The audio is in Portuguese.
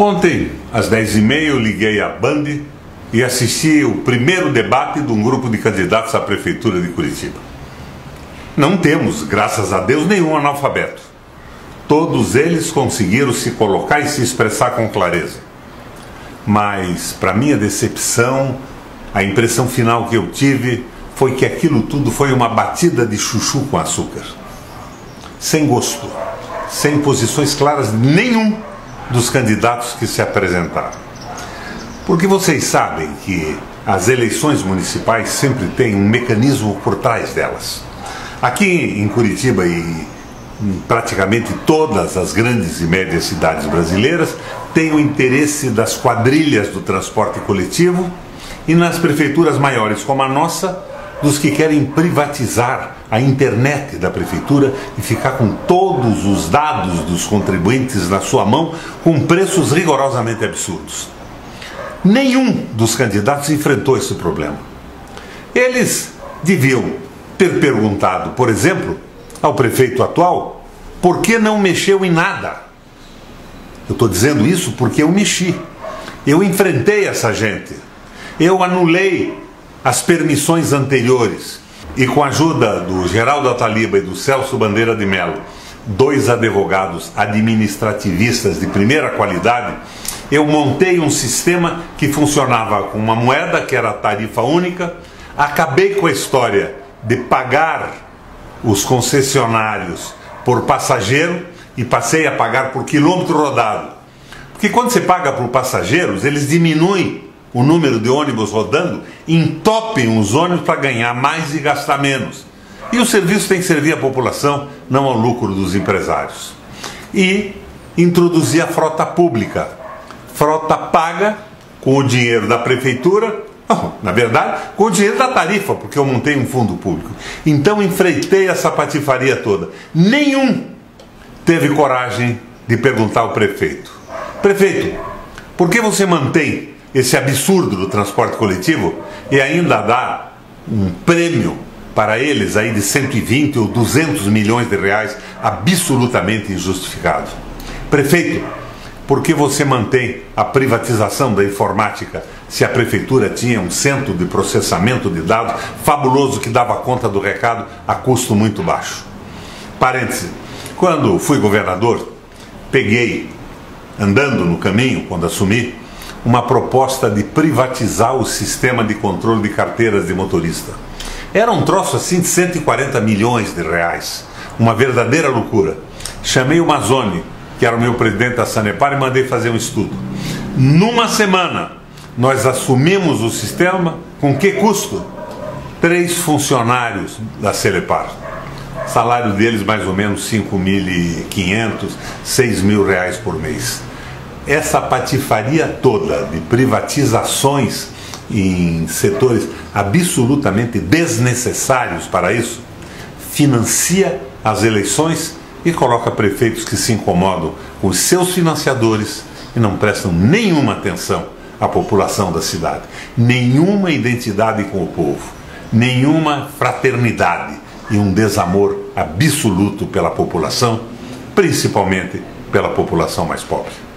Ontem, às 10h30, eu liguei à Band e assisti o primeiro debate de um grupo de candidatos à Prefeitura de Curitiba. Não temos, graças a Deus, nenhum analfabeto. Todos eles conseguiram se colocar e se expressar com clareza. Mas, para minha decepção, a impressão final que eu tive foi que aquilo tudo foi uma batida de chuchu com açúcar. Sem gosto, sem posições claras nenhum dos candidatos que se apresentaram. Porque vocês sabem que as eleições municipais sempre têm um mecanismo por trás delas. Aqui em Curitiba e em praticamente todas as grandes e médias cidades brasileiras tem o interesse das quadrilhas do transporte coletivo e nas prefeituras maiores como a nossa, dos que querem privatizar a internet da prefeitura e ficar com todos os dados dos contribuintes na sua mão com preços rigorosamente absurdos. Nenhum dos candidatos enfrentou esse problema. Eles deviam ter perguntado, por exemplo, ao prefeito atual, por que não mexeu em nada? Eu estou dizendo isso porque eu mexi. Eu enfrentei essa gente. Eu anulei as permissões anteriores. E com a ajuda do Geraldo Ataliba e do Celso Bandeira de Mello, dois advogados administrativistas de primeira qualidade, eu montei um sistema que funcionava com uma moeda, que era a tarifa única, acabei com a história de pagar os concessionários por passageiro e passei a pagar por quilômetro rodado. Porque quando você paga por passageiros, eles diminuem o número de ônibus rodando, entopem os ônibus para ganhar mais e gastar menos. E o serviço tem que servir à população, não ao lucro dos empresários. E introduzi a frota pública. Frota paga com o dinheiro da prefeitura. Na verdade, com o dinheiro da tarifa, porque eu montei um fundo público. Então enfrentei essa patifaria toda. Nenhum teve coragem de perguntar ao prefeito: prefeito, por que você mantém esse absurdo do transporte coletivo e ainda dá um prêmio para eles aí de 120 ou 200 milhões de reais absolutamente injustificado? Prefeito, por que você mantém a privatização da informática se a prefeitura tinha um centro de processamento de dados fabuloso que dava conta do recado a custo muito baixo? Parêntese, quando fui governador, peguei, andando no caminho, quando assumi, uma proposta de privatizar o sistema de controle de carteiras de motorista. Era um troço assim de 140 milhões de reais, uma verdadeira loucura. Chamei o Mazone, que era o meu presidente da Sanepar, e mandei fazer um estudo. Numa semana, nós assumimos o sistema com que custo? 3 funcionários da Celepar. Salário deles mais ou menos 5.500, 6 mil reais por mês. Essa patifaria toda de privatizações em setores absolutamente desnecessários para isso, financia as eleições e coloca prefeitos que se incomodam com seus financiadores e não prestam nenhuma atenção à população da cidade. Nenhuma identidade com o povo, nenhuma fraternidade e um desamor absoluto pela população, principalmente pela população mais pobre.